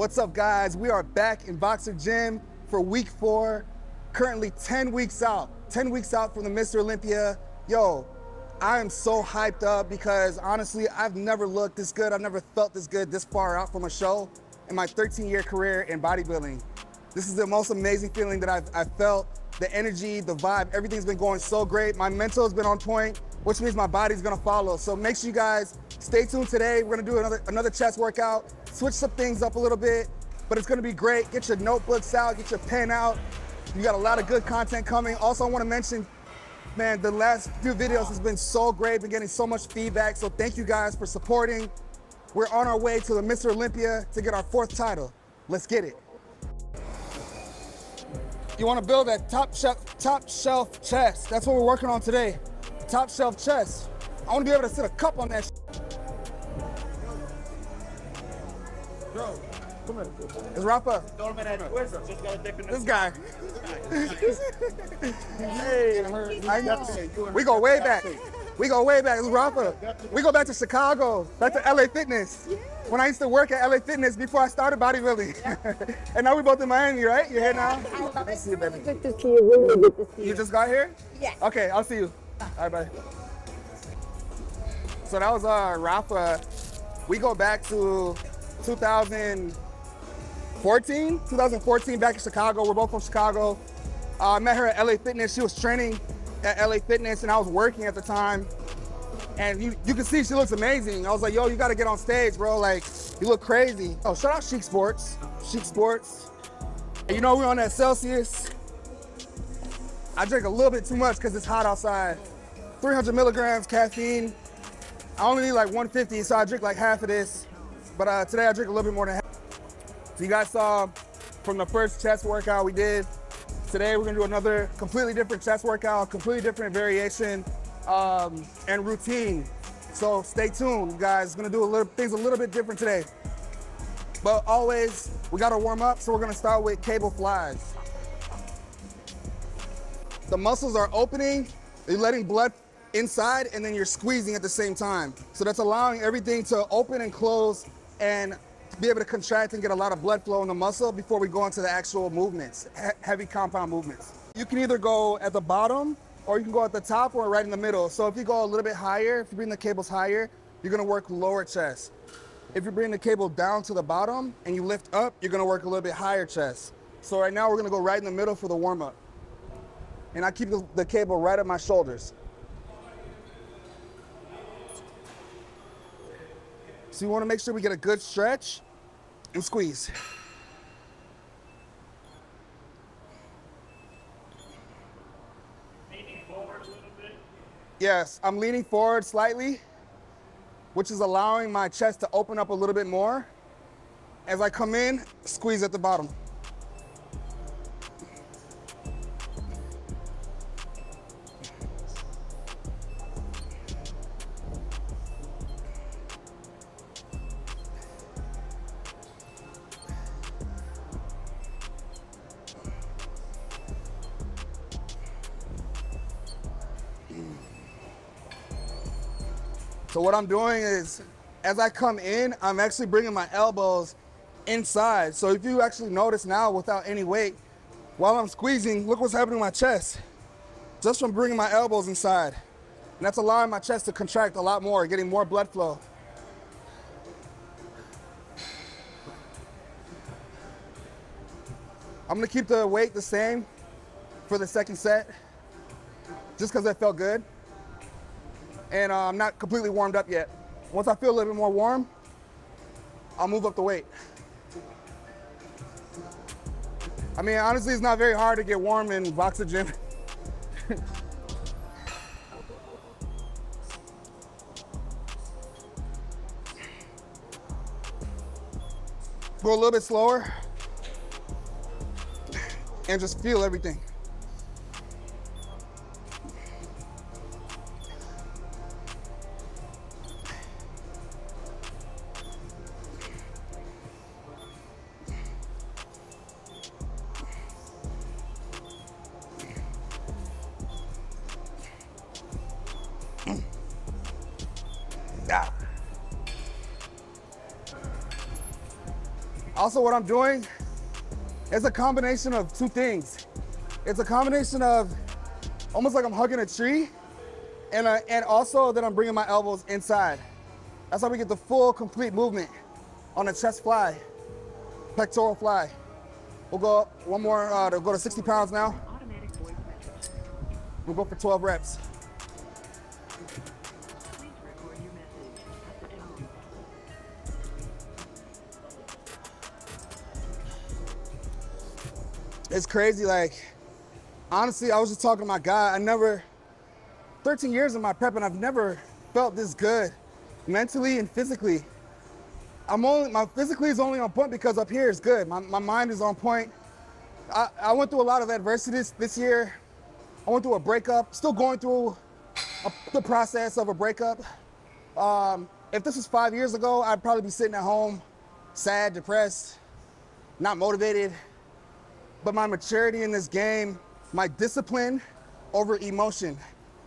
What's up, guys? We are back in BOXR Gym for week 4, currently 10 weeks out. 10 weeks out from the Mr. Olympia. Yo, I am so hyped up because honestly, I've never looked this good. I've never felt this good this far out from a show in my 13-year career in bodybuilding. This is the most amazing feeling that I've felt. The energy, the vibe, everything's been going so great. My mental has been on point, which means my body's gonna follow. So make sure you guys stay tuned today. We're gonna do another chest workout, switch some things up a little bit, but it's gonna be great. Get your notebooks out, get your pen out. You got a lot of good content coming. Also, I wanna mention, man, the last few videos has been so great, been getting so much feedback. So thank you guys for supporting. We're on our way to the Mr. Olympia to get our 4th title. Let's get it. You want to build that top shelf chest. That's what we're working on today. Top shelf chest. I want to be able to sit a cup on that. Bro, come here. It's Rafa. This guy. Hey, we go way back. We go way back. It's Rafa. We go back to Chicago, back to LA Fitness. When I used to work at LA Fitness before I started bodybuilding. Yeah. And now we're both in Miami, right? You're here now? I love it. See you, baby. Really good to see you. Really good to see you. You just got here? Yeah. Okay, I'll see you. Bye. All right, bye. So that was Rafa. We go back to 2014, back in Chicago. We're both from Chicago. I met her at LA Fitness. She was training at LA Fitness and I was working at the time. And you can see she looks amazing. I was like, yo, you gotta get on stage, bro. Like, you look crazy. Oh, shout out Sheek Sports. Sheek Sports. And you know we're on that Celsius. I drink a little bit too much because it's hot outside. 300 milligrams caffeine. I only need like 150, so I drink like half of this. But today I drink a little bit more than half. So you guys saw from the first chest workout we did. Today we're gonna do another completely different chest workout, completely different variation. And routine. So stay tuned, you guys. Gonna do things a little bit different today. But always, we gotta warm up, so we're gonna start with cable flies. The muscles are opening, you're letting blood inside, and then you're squeezing at the same time. So that's allowing everything to open and close and be able to contract and get a lot of blood flow in the muscle before we go into the actual movements, heavy compound movements. You can either go at the bottom or you can go at the top or right in the middle. So if you go a little bit higher, if you bring the cables higher, you're gonna work lower chest. If you bring the cable down to the bottom and you lift up, you're gonna work a little bit higher chest. So right now we're gonna go right in the middle for the warm up. And I keep the cable right at my shoulders. So you wanna make sure we get a good stretch and squeeze. Yes, I'm leaning forward slightly, which is allowing my chest to open up a little bit more. As I come in, squeeze at the bottom. So what I'm doing is, as I come in, I'm actually bringing my elbows inside. So if you actually notice now, without any weight, while I'm squeezing, look what's happening to my chest. Just from bringing my elbows inside. And that's allowing my chest to contract a lot more, getting more blood flow. I'm gonna keep the weight the same for the second set, just because that felt good. And I'm not completely warmed up yet. Once I feel a little bit more warm, I'll move up the weight. I mean, honestly, it's not very hard to get warm in BOXR Gym. Go a little bit slower and just feel everything. Also, what I'm doing is a combination of two things. It's a combination of almost like I'm hugging a tree, and also that I'm bringing my elbows inside. That's how we get the full, complete movement on a chest fly, pectoral fly. We'll go up one more, to go to 60 pounds now. We'll go for 12 reps. It's crazy, like, honestly, I was just talking to my guy. 13 years in my prep, and I've never felt this good mentally and physically. My physically is only on point because up here is good. My mind is on point. I went through a lot of adversities this year. I went through a breakup, still going through the process of a breakup. If this was 5 years ago, I'd probably be sitting at home, sad, depressed, not motivated. But my maturity in this game, my discipline over emotion.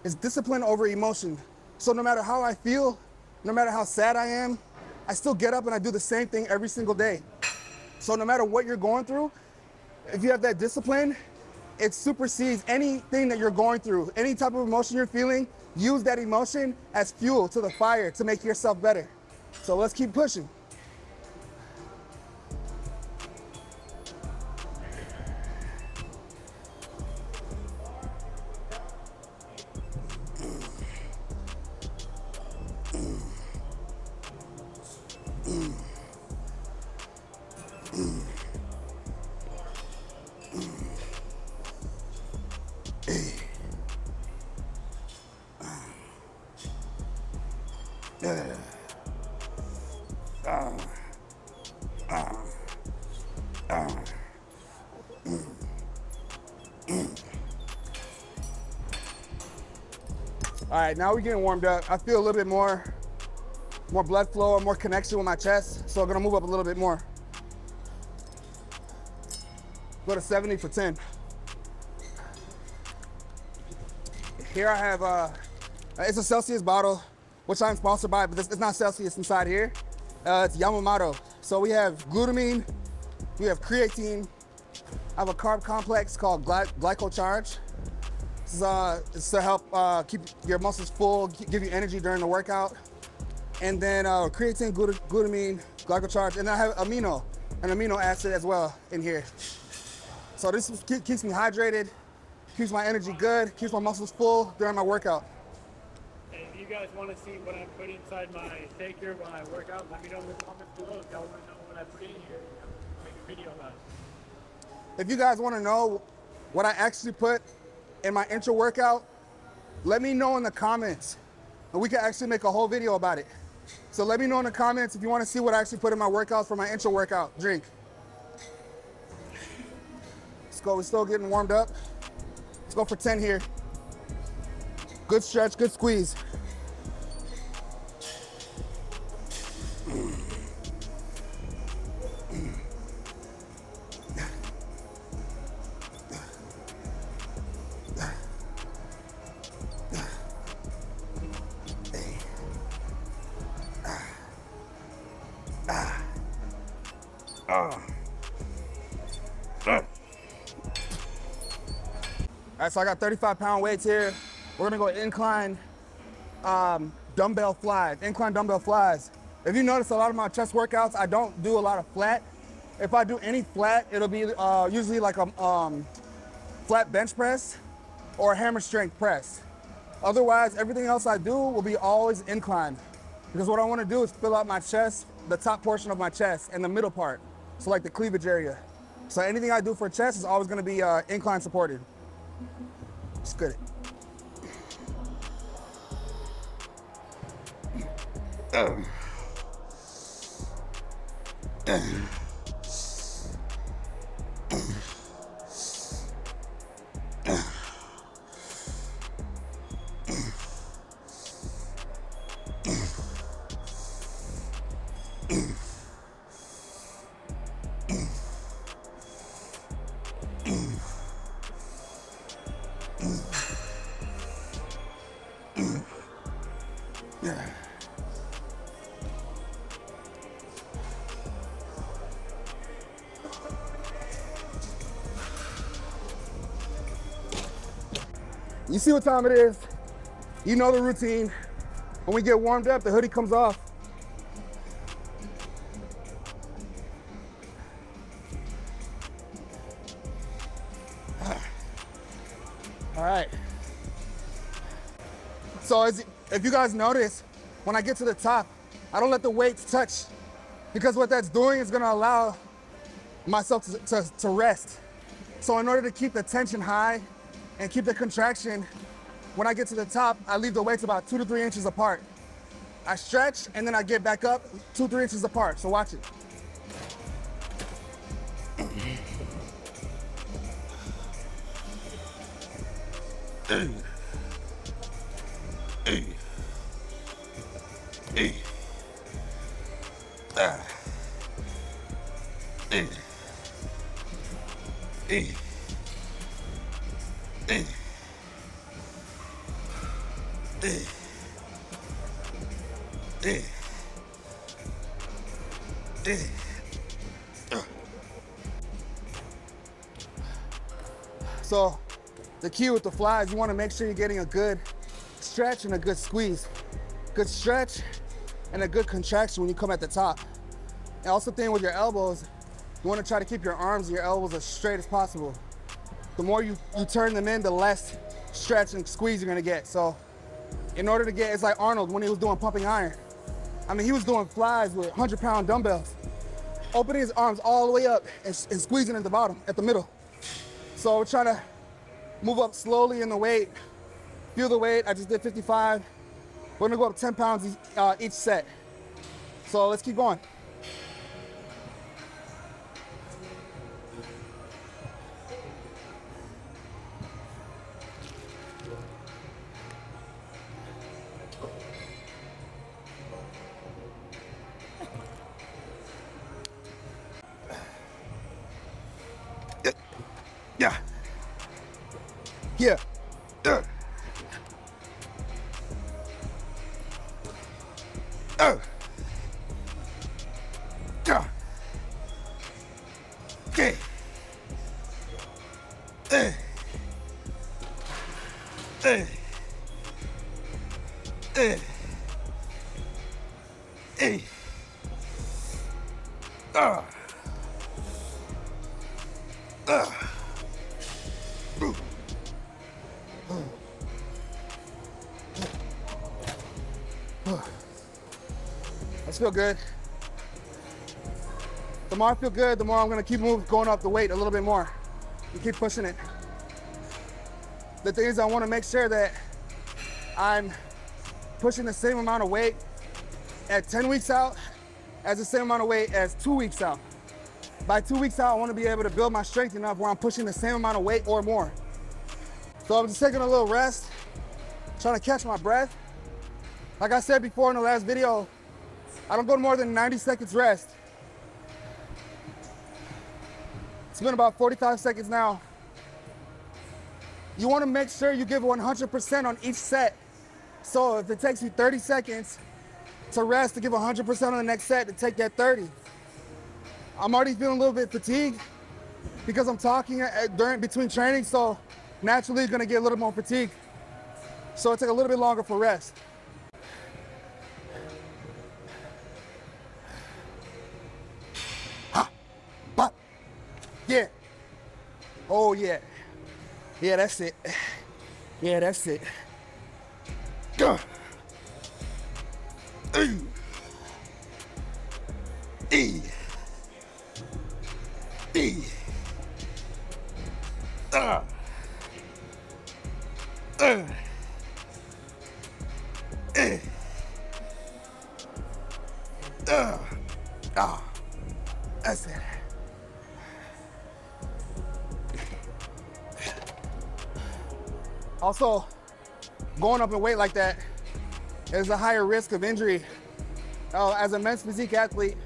It's discipline over emotion. So no matter how I feel, no matter how sad I am, I still get up and I do the same thing every single day. So no matter what you're going through, if you have that discipline, it supersedes anything that you're going through. Any type of emotion you're feeling, use that emotion as fuel to the fire to make yourself better. So let's keep pushing. All right, now we're getting warmed up. I feel a little bit more blood flow and more connection with my chest. So I'm gonna move up a little bit more. Go to 70 for 10. Here I have, it's a Celsius bottle, which I'm sponsored by, but it's not Celsius inside here. It's Yamamoto. So we have glutamine, we have creatine. I have a carb complex called Glycocharge. This is it's to help keep your muscles full, give you energy during the workout. And then creatine, glutamine, Glycocharge, and I have an amino acid as well in here. So this keeps me hydrated, keeps my energy good, keeps my muscles full during my workout. If you guys want to see what I put inside my shaker when I work out, let me know in the comments below. If y'all want to know what I put in here, make a video about it. If you guys want to know what I actually put in my intro workout, let me know in the comments. And we can actually make a whole video about it. So let me know in the comments if you want to see what I actually put in my workouts for my intro workout drink. Let's go, we're still getting warmed up. Let's go for 10 here. Good stretch, good squeeze. All right, so I got 35-pound weights here. We're gonna go incline dumbbell flies, incline dumbbell flies. If you notice, a lot of my chest workouts, I don't do a lot of flat. If I do any flat, it'll be usually like a flat bench press or a hammer strength press. Otherwise, everything else I do will be always incline, because what I wanna do is fill out my chest, the top portion of my chest and the middle part, so like the cleavage area. So anything I do for chest is always gonna be incline supported. Let's get it. You see what time it is. You know the routine. When we get warmed up, the hoodie comes off. All right. So if you guys notice, when I get to the top, I don't let the weights touch, because what that's doing is gonna allow myself to rest. So in order to keep the tension high and keep the contraction, when I get to the top, I leave the weights about 2 to 3 inches apart. I stretch and then I get back up 2 to 3 inches apart, so watch it. So the key with the fly is you want to make sure you're getting a good stretch and a good squeeze. Good stretch and a good contraction when you come at the top. And also the thing with your elbows, you want to try to keep your arms and your elbows as straight as possible. The more you turn them in, the less stretch and squeeze you're going to get. So in order to get, it's like Arnold when he was doing pumping iron. I mean, he was doing flies with 100-pound dumbbells, opening his arms all the way up and squeezing at the bottom, at the middle. So we're trying to move up slowly in the weight, feel the weight. I just did 55. We're gonna go up 10 pounds each set. So let's keep going. Yeah. Okay. Feel good. The more I feel good, the more I'm gonna keep moving, going up the weight a little bit more. You keep pushing it. The thing is, I want to make sure that I'm pushing the same amount of weight at 10 weeks out as the same amount of weight as 2 weeks out. By 2 weeks out, I want to be able to build my strength enough where I'm pushing the same amount of weight or more. So I'm just taking a little rest, trying to catch my breath. Like I said before in the last video, I don't go more than 90 seconds rest. It's been about 45 seconds now. You want to make sure you give 100% on each set. So if it takes you 30 seconds to rest to give 100% on the next set, to take that 30. I'm already feeling a little bit fatigued because I'm talking between training, so naturally you're going to get a little more fatigued. So it takes a little bit longer for rest. Yeah. Oh yeah. Yeah, that's it. Yeah, that's it. Go. That's it. Also, going up in weight like that is a higher risk of injury. As a men's physique athlete,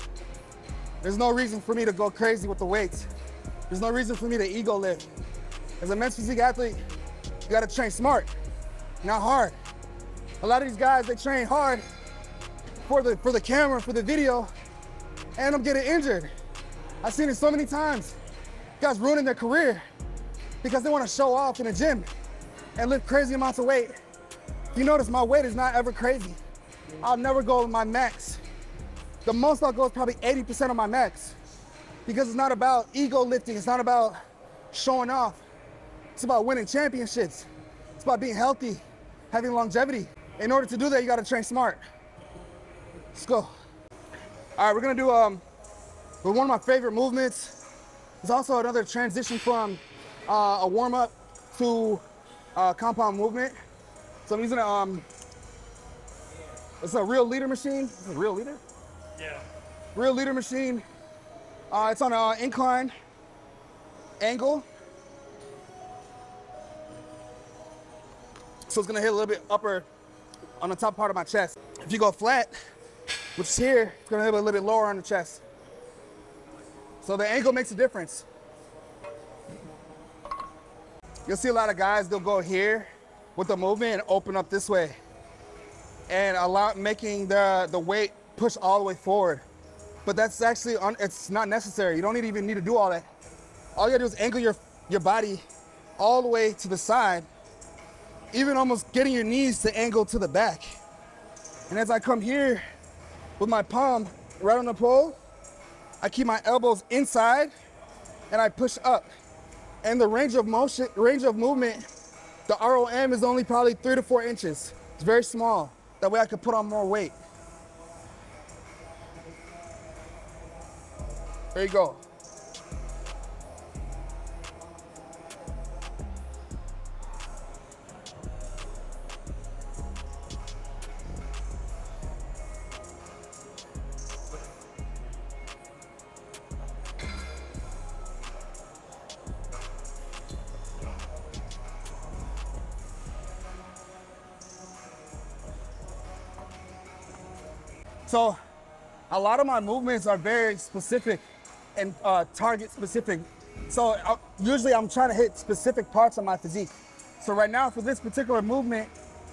there's no reason for me to go crazy with the weights. There's no reason for me to ego lift. As a men's physique athlete, you gotta train smart, not hard. A lot of these guys, they train hard for the camera, for the video, and I'm getting injured. I've seen it so many times. Guys ruining their career because they wanna show off in the gym. and lift crazy amounts of weight. You notice my weight is not ever crazy. I'll never go to my max. The most I'll go is probably 80% of my max, because it's not about ego lifting. It's not about showing off. It's about winning championships. It's about being healthy, having longevity. In order to do that, you gotta train smart. Let's go. All right, we're gonna do one of my favorite movements. It's also another transition from a warm-up to compound movement. So I'm using it's a Real Leader machine. Is it Real Leader? Yeah. Real Leader machine. It's on an incline angle. So it's gonna hit a little bit upper on the top part of my chest. If you go flat, which is here, it's gonna hit a little bit lower on the chest. So the angle makes a difference. You'll see a lot of guys, they'll go here with the movement and open up this way. And making the weight push all the way forward. But that's actually, it's not necessary. You don't even need to do all that. All you gotta do is angle your body all the way to the side, even almost getting your knees to angle to the back. And as I come here with my palm right on the pole, I keep my elbows inside and I push up. And the range of movement, the ROM is only probably 3 to 4 inches. It's very small. That way I could put on more weight. There you go. So a lot of my movements are very specific and target specific. So usually I'm trying to hit specific parts of my physique. So right now for this particular movement,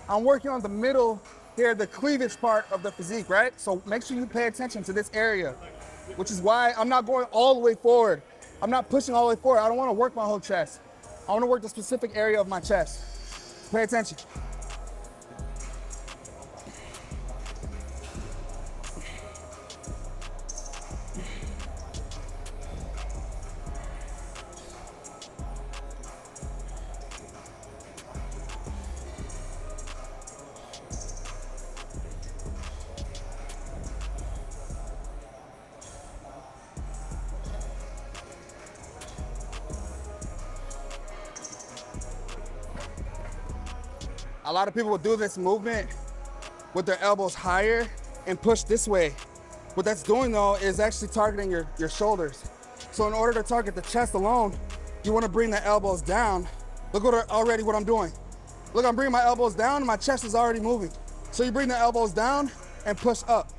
I'm working on the middle here, the cleavage part of the physique, right? So make sure you pay attention to this area, which is why I'm not going all the way forward. I'm not pushing all the way forward. I don't want to work my whole chest. I want to work the specific area of my chest. Pay attention. A lot of people will do this movement with their elbows higher and push this way. What that's doing though is actually targeting your shoulders. So in order to target the chest alone, you wanna bring the elbows down. Look already what I'm doing. Look, I'm bringing my elbows down and my chest is already moving. So you bring the elbows down and push up.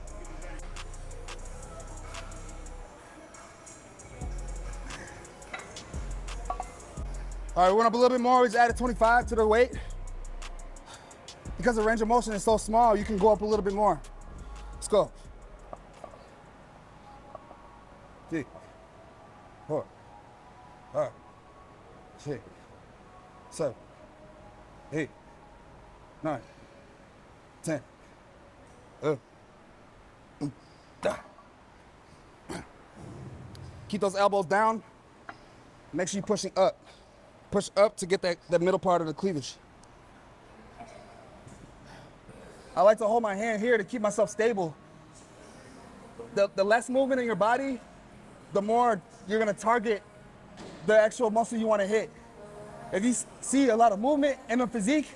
All right, we went up a little bit more. We just added 25 to the weight. Because the range of motion is so small, you can go up a little bit more. Let's go. 3, 4, 5, 6, 7, 8, 9, 10. Keep those elbows down. Make sure you're pushing up. Push up to get that middle part of the cleavage. I like to hold my hand here to keep myself stable. The less movement in your body, the more you're gonna target the actual muscle you wanna hit. If you see a lot of movement in a physique,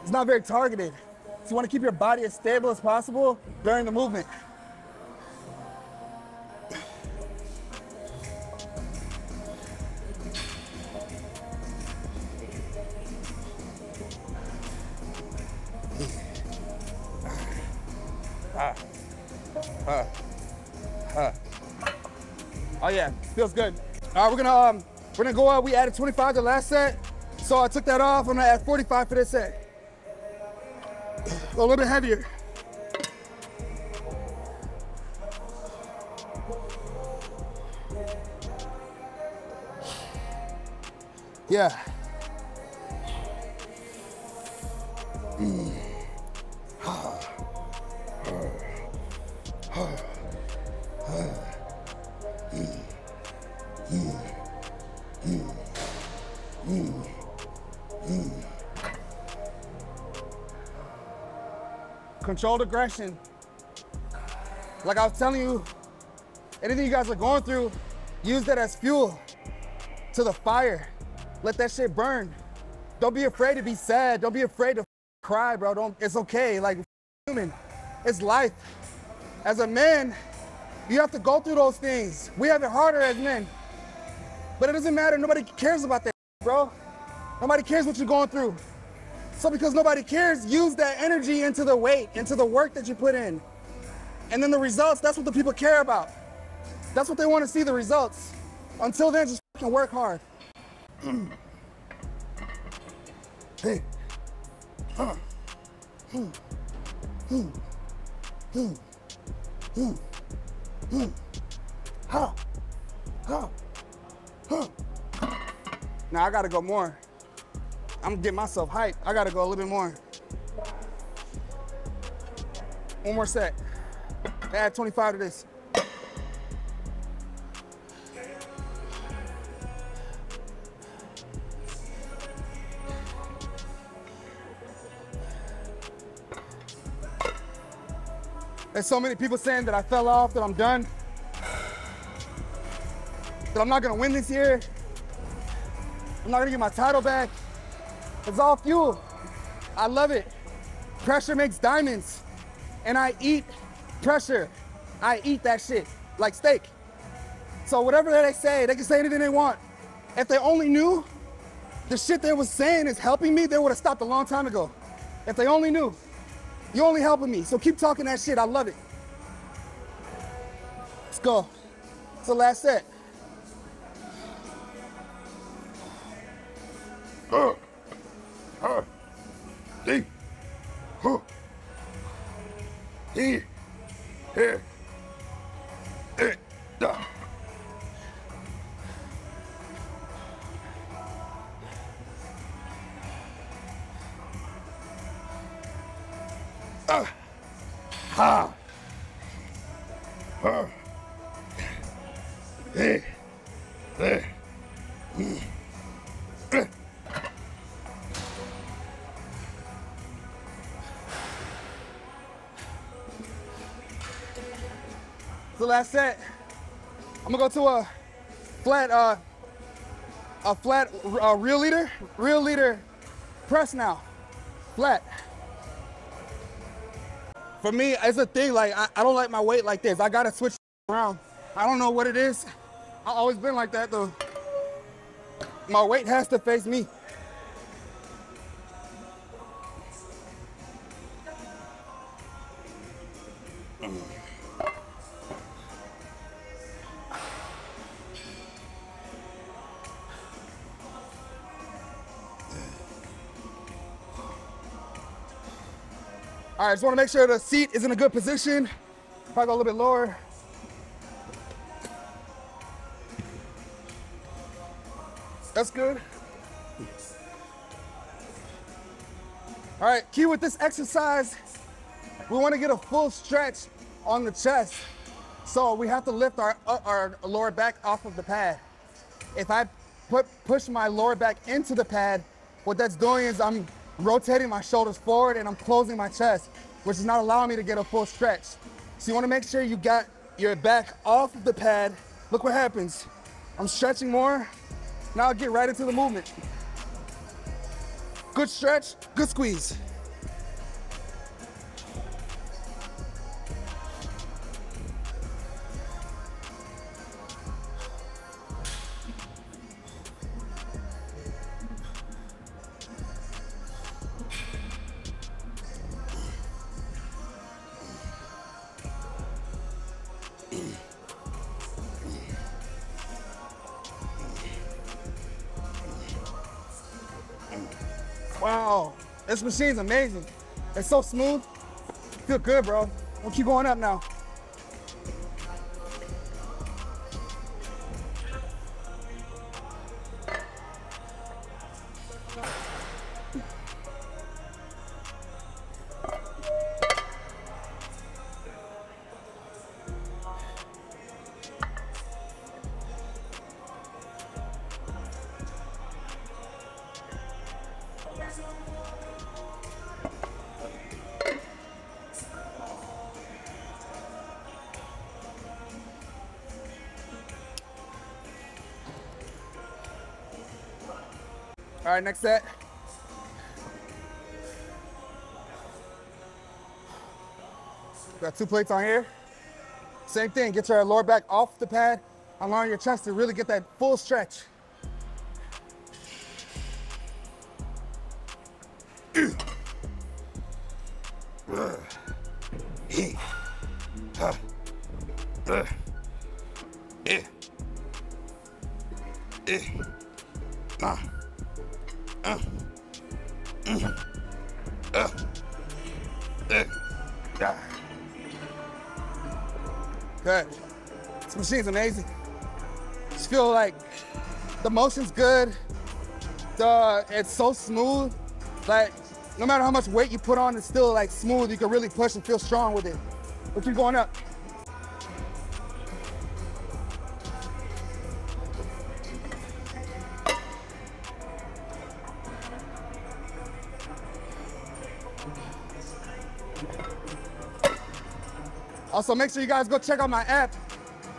it's not very targeted. So you wanna keep your body as stable as possible during the movement. Oh yeah, feels good. All right, we're gonna go up. We added 25 to the last set, so I took that off. I'm gonna add 45 for this set. A little bit heavier. Yeah. Controlled aggression. Like I was telling you, anything you guys are going through, use that as fuel to the fire. Let that shit burn. Don't be afraid to be sad. Don't be afraid to cry, bro. It's okay, like, human. It's life. As a man, you have to go through those things. We have it harder as men. But it doesn't matter, nobody cares about that, bro. Nobody cares what you're going through. So because nobody cares, use that energy into the weight, into the work that you put in. And then the results, that's what the people care about. That's what they want to see, the results. Until then, just fucking work hard. Now I gotta go more. I'm getting myself hyped. I gotta go a little bit more. One more set. Add 25 to this. There's so many people saying that I fell off, that I'm done, that I'm not gonna win this year, I'm not gonna get my title back. It's all fuel. I love it. Pressure makes diamonds. And I eat pressure. I eat that shit like steak. So whatever they say, they can say anything they want. If they only knew the shit they was saying is helping me, they would have stopped a long time ago. If they only knew. You're only helping me, so keep talking that shit. I love it. Let's go. It's the last set. The last set. I'm gonna go to a flat real leader press now, flat. For me, it's a thing. Like I don't like my weight like this. I gotta switch around. I don't know what it is. I've always been like that though. My weight has to face me. All right, just want to make sure the seat is in a good position. Probably go a little bit lower. That's good. All right, key with this exercise, we want to get a full stretch on the chest. So we have to lift our lower back off of the pad. If I push my lower back into the pad, what that's doing is I'm rotating my shoulders forward and I'm closing my chest, which is not allowing me to get a full stretch. So you want to make sure you got your back off of the pad. Look what happens. I'm stretching more. Now I'll get right into the movement. Good stretch, good squeeze. Wow, this machine's amazing. It's so smooth. Feel good, bro. We'll keep going up now. All right, next set. Got two plates on here. Same thing, get your lower back off the pad, allowing your chest to really get that full stretch. Good. This machine's amazing. Just feel like the motion's good. It's so smooth. Like, no matter how much weight you put on, it's still like smooth. You can really push and feel strong with it. But keep going up. Also, make sure you guys go check out my app.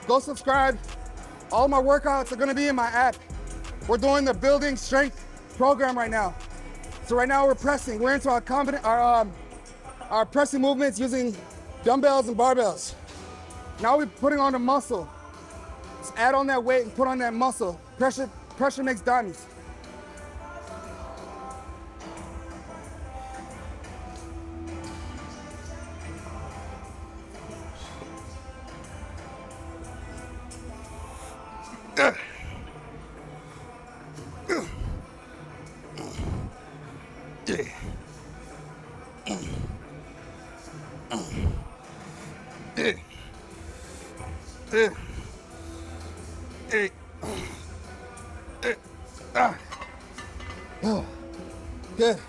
Go subscribe. All my workouts are gonna be in my app. We're doing the building strength program right now. So right now we're pressing. We're into our pressing movements using dumbbells and barbells. Now we're putting on the muscle. Just add on that weight and put on that muscle. Pressure makes diamonds. Good.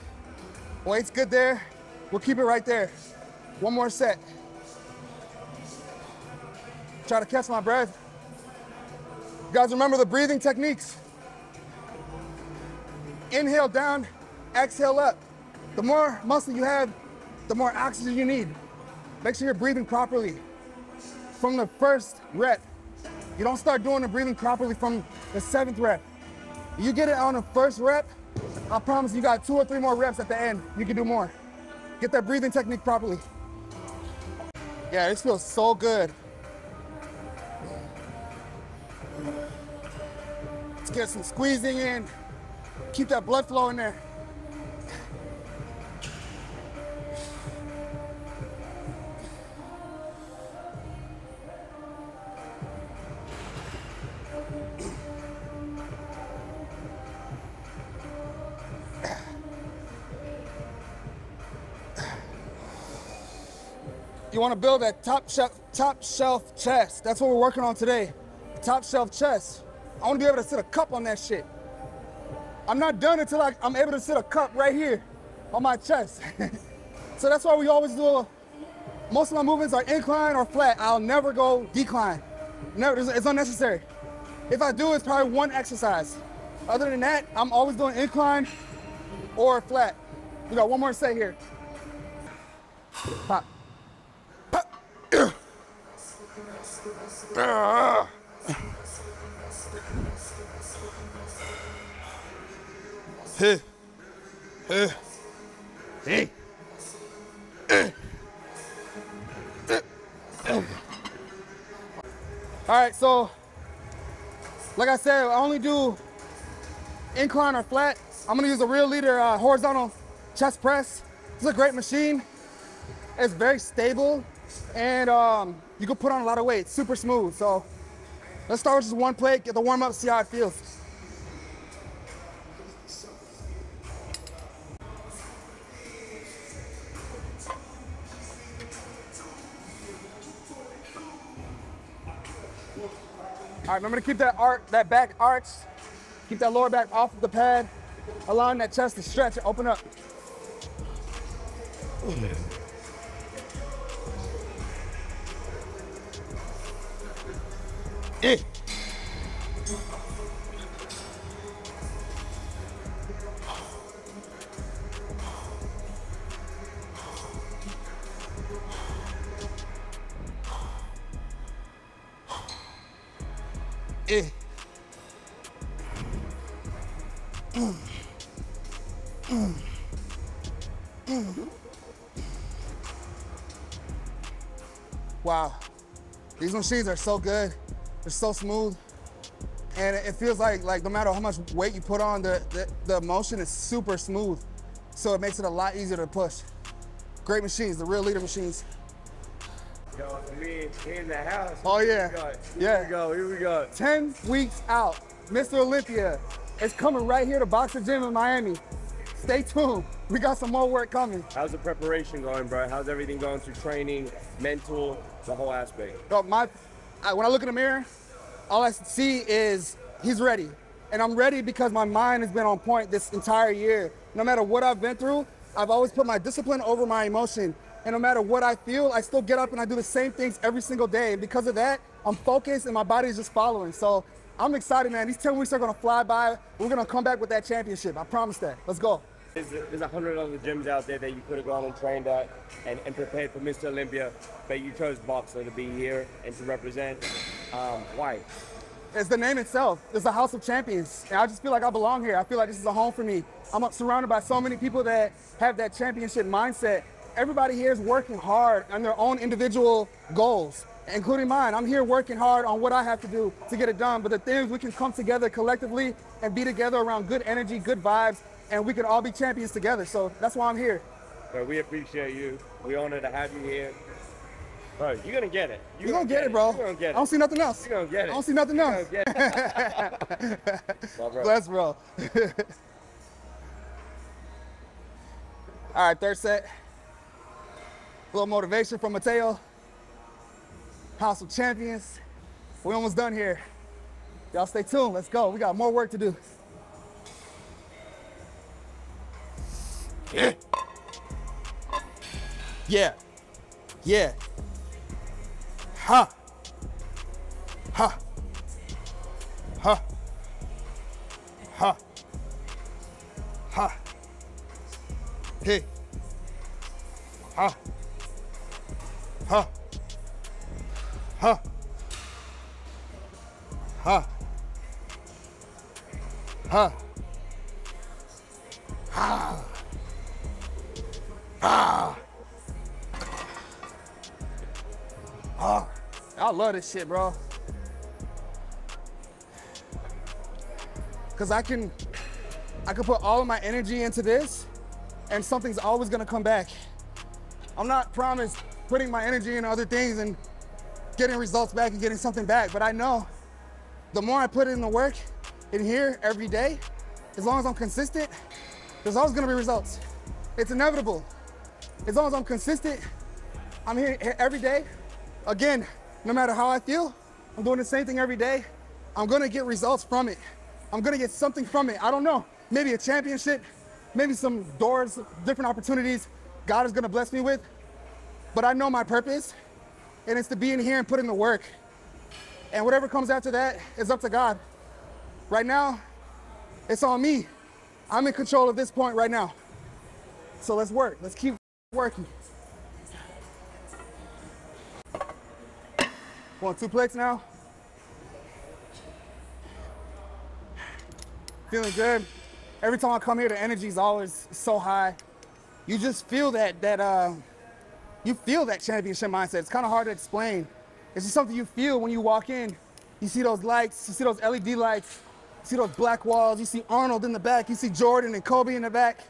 Weight's good there. We'll keep it right there. One more set. Try to catch my breath. You guys remember the breathing techniques. Inhale down, exhale up. The more muscle you have, the more oxygen you need. Make sure you're breathing properly from the first rep. You don't start doing the breathing properly from the 7th rep. You get it on the first rep, I promise you got 2 or 3 more reps at the end. You can do more. Get that breathing technique properly. Yeah, this feels so good. Let's get some squeezing in. Keep that blood flow in there. You want to build that top shelf chest. That's what we're working on today. Top shelf chest. I want to be able to sit a cup on that shit. I'm not done until I'm able to sit a cup right here on my chest. So that's why we always do, most of my movements are incline or flat. I'll never go decline. Never, it's unnecessary. If I do, it's probably one exercise. Other than that, I'm always doing incline or flat. We got one more set here. Pop. All right, so like I said, I only do incline or flat. I'm gonna use a Real Leader horizontal chest press. It's a great machine. It's very stable. And you can put on a lot of weight, super smooth. So let's start with just one plate, get the warm up, see how it feels. All right, remember to keep that back arch, keep that lower back off of the pad, allowing that chest to stretch and open up. Wow, these machines are so good. They're so smooth. And it feels like no matter how much weight you put on, the motion is super smooth. So it makes it a lot easier to push. Great machines, the Real Leader machines. Yo, me in the house. Oh yeah, here we go. 10 weeks out, Mr. Olympia is coming right here to BOXR Gym in Miami. Stay tuned, we got some more work coming. How's the preparation going, bro? How's everything going through training, mental, the whole aspect? Yo, when I look in the mirror, all I see is he's ready. And I'm ready because my mind has been on point this entire year. No matter what I've been through, I've always put my discipline over my emotion. And no matter what I feel, I still get up and I do the same things every single day. And because of that, I'm focused and my body is just following. So I'm excited, man. These 10 weeks are gonna fly by. We're gonna come back with that championship. I promise that. Let's go. There's 100 other gyms out there that you could have gone and trained at and prepared for Mr. Olympia, but you chose BOXR to be here and to represent. Why? It's the name itself. It's the House of Champions. And I just feel like I belong here. I feel like this is a home for me. I'm surrounded by so many people that have that championship mindset. Everybody here is working hard on their own individual goals, including mine. I'm here working hard on what I have to do to get it done. But the thing is, we can come together collectively and be together around good energy, good vibes, and we can all be champions together. So that's why I'm here. Bro, we appreciate you. We're honored to have you here. Bro, you're going to get it. You're going to get it, bro. You're going to get it. I don't see nothing else. You're going to get it. I don't see nothing else. You're going to get it. Well, bro. Bless, bro. All right, third set. A little motivation from Mateo. House of Champions. We're almost done here. Y'all stay tuned. Let's go. We got more work to do. Yeah. Yeah. Yeah. Ha. Ha. Ha. Ha. Ha. Hey. Ha. Ha. Ha. Ha. Ha. Ha. Ah. Ah. I love this shit, bro. Cause I can put all of my energy into this and something's always gonna come back. I'm not promised putting my energy into other things and getting results back and getting something back, but I know the more I put in the work in here every day, as long as I'm consistent, there's always gonna be results. It's inevitable. As long as I'm consistent, I'm here every day. Again, no matter how I feel, I'm doing the same thing every day. I'm gonna get results from it. I'm gonna get something from it. I don't know, maybe a championship, maybe some doors, different opportunities God is gonna bless me with. But I know my purpose, and it's to be in here and put in the work. And whatever comes after that is up to God. Right now, it's on me. I'm in control of this point right now. So let's work, let's keep working. Going 2 plates now. Feeling good. Every time I come here, the energy's always so high. You just feel you feel that championship mindset. It's kind of hard to explain. It's just something you feel when you walk in. You see those lights, you see those LED lights, you see those black walls, you see Arnold in the back, you see Jordan and Kobe in the back.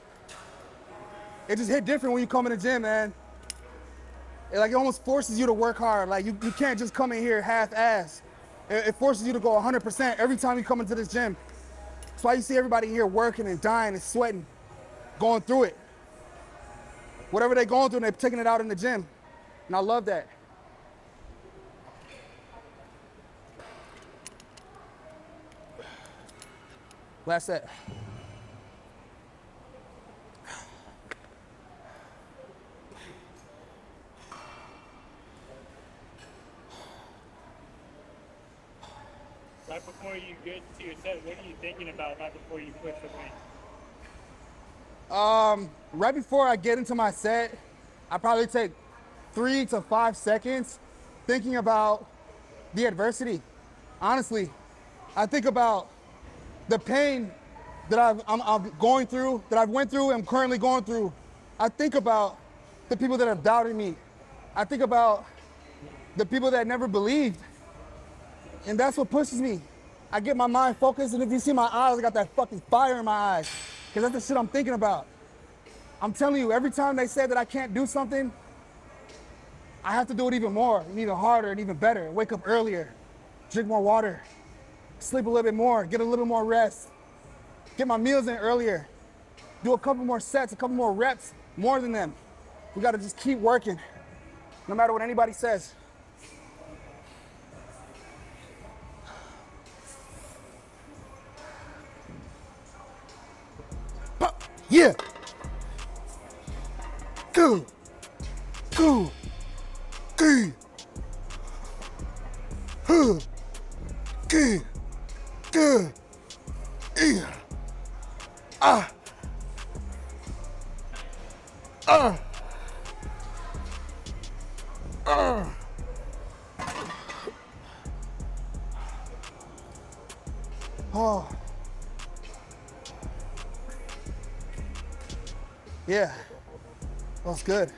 It just hit different when you come in the gym, man. It almost forces you to work hard. Like you can't just come in here half-assed. It forces you to go 100% every time you come into this gym. That's why you see everybody here working and dying and sweating, going through it. Whatever they're going through, they're taking it out in the gym. And I love that. Last set. Right before you get to your set, what are you thinking about right before you quit the weight? Right before I get into my set, I probably take 3 to 5 seconds thinking about the adversity. Honestly, I think about the pain that I'm going through, that I've went through, I'm currently going through, I think about the people that have doubted me. I think about the people that never believed. And that's what pushes me. I get my mind focused, and if you see my eyes, I got that fucking fire in my eyes, because that's the shit I'm thinking about. I'm telling you, every time they say that I can't do something, I have to do it even more, and even harder, and even better. Wake up earlier, drink more water, sleep a little bit more, get a little more rest, get my meals in earlier, do a couple more sets, a couple more reps, more than them. We gotta just keep working, no matter what anybody says. Yeah. Go. Go. Go. Huh. Go. Go. Yeah. Ah. Ah. Ah. Oh. Yeah, that's good.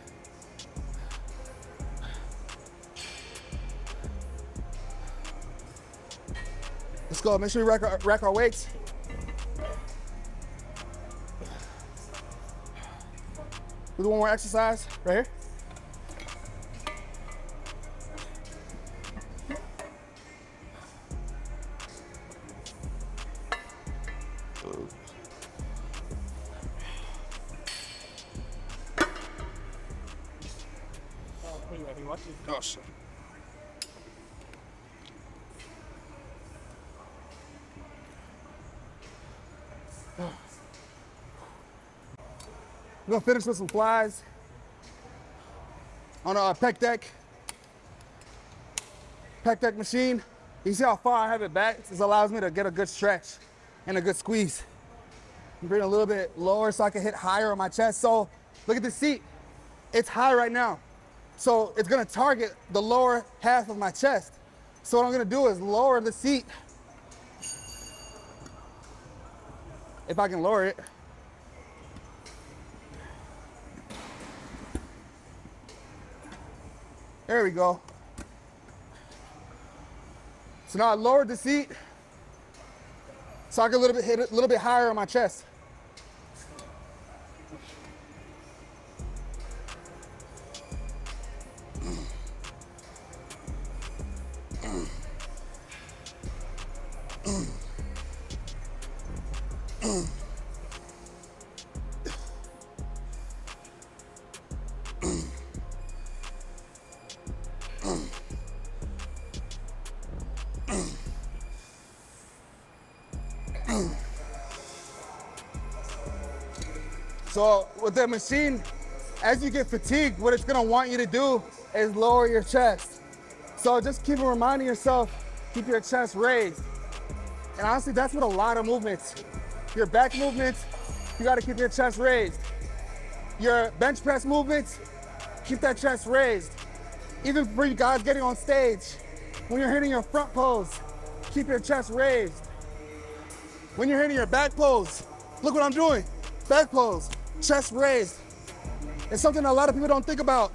Let's go, make sure we rack our weights. We'll do one more exercise, right here. We're gonna finish with some flies on our pec deck machine. You see how far I have it back? This allows me to get a good stretch and a good squeeze. Bring it a little bit lower so I can hit higher on my chest. So look at this seat, it's high right now. So it's gonna target the lower half of my chest. So what I'm gonna do is lower the seat, if I can lower it. There we go. So now I lowered the seat so I can hit a little bit higher on my chest. So with the machine, as you get fatigued, what it's gonna want you to do is lower your chest. So just keep reminding yourself, keep your chest raised. And honestly, that's with a lot of movements. Your back movements, you gotta keep your chest raised. Your bench press movements, keep that chest raised. Even for you guys getting on stage, when you're hitting your front pose, keep your chest raised. When you're hitting your back pose, look what I'm doing, back pose. Chest raised. It's something a lot of people don't think about,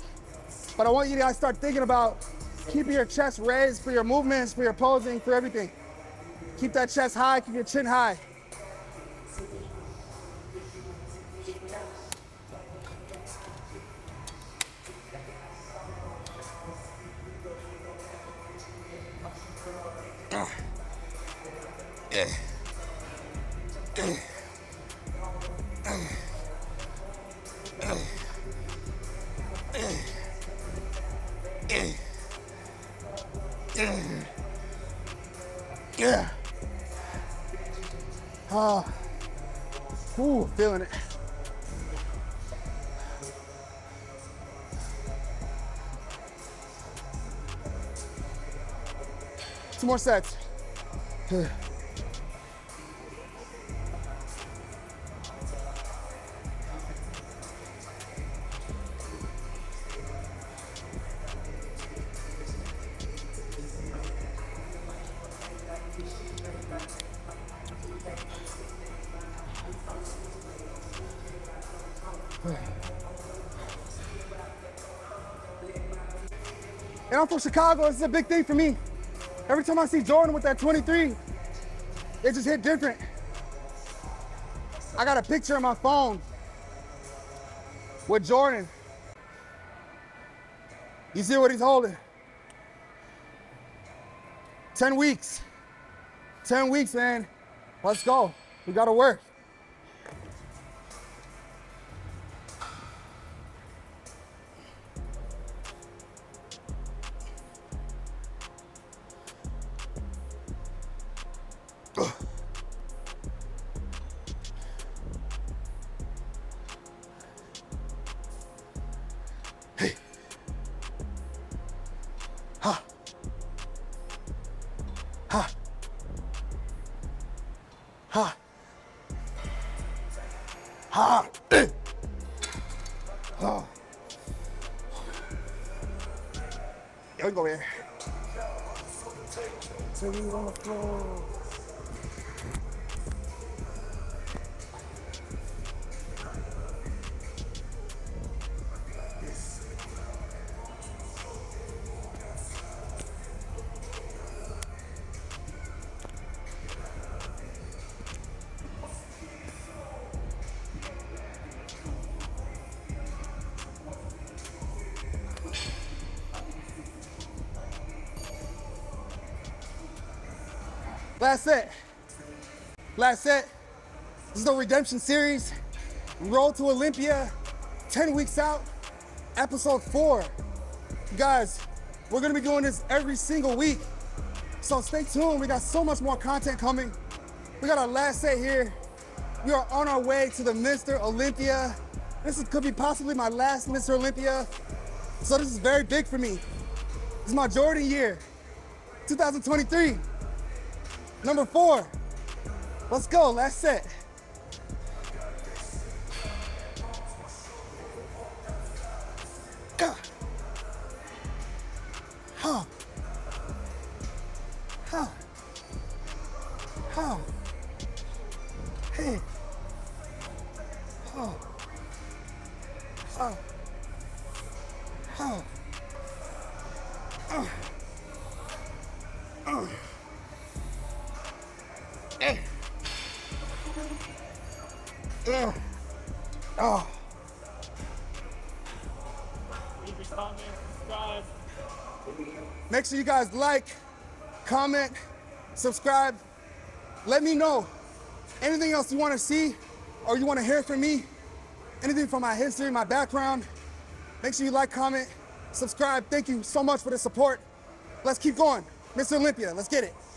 but I want you guys to start thinking about keeping your chest raised for your movements, for your posing, for everything. Keep that chest high, keep your chin high. Yeah. Yeah. Oh. Ooh, feeling it. Two more sets. And I'm from Chicago, this is a big thing for me. Every time I see Jordan with that 23, it just hit different. I got a picture on my phone with Jordan. You see what he's holding? 10 weeks. 10 weeks, man. Let's go. We gotta work. Last set. Last set. This is the Redemption Series. Road to Olympia, 10 weeks out, episode 4. Guys, we're gonna be doing this every single week. So stay tuned, we got so much more content coming. We got our last set here. We are on our way to the Mr. Olympia. This could be possibly my last Mr. Olympia. So this is very big for me. This is my Jordan year, 2023. Number 4, let's go, last set. Make sure you guys like, comment, subscribe. Let me know anything else you want to see or you want to hear from me, anything from my history, my background. Make sure you like, comment, subscribe. Thank you so much for the support. Let's keep going. Mr. Olympia, let's get it.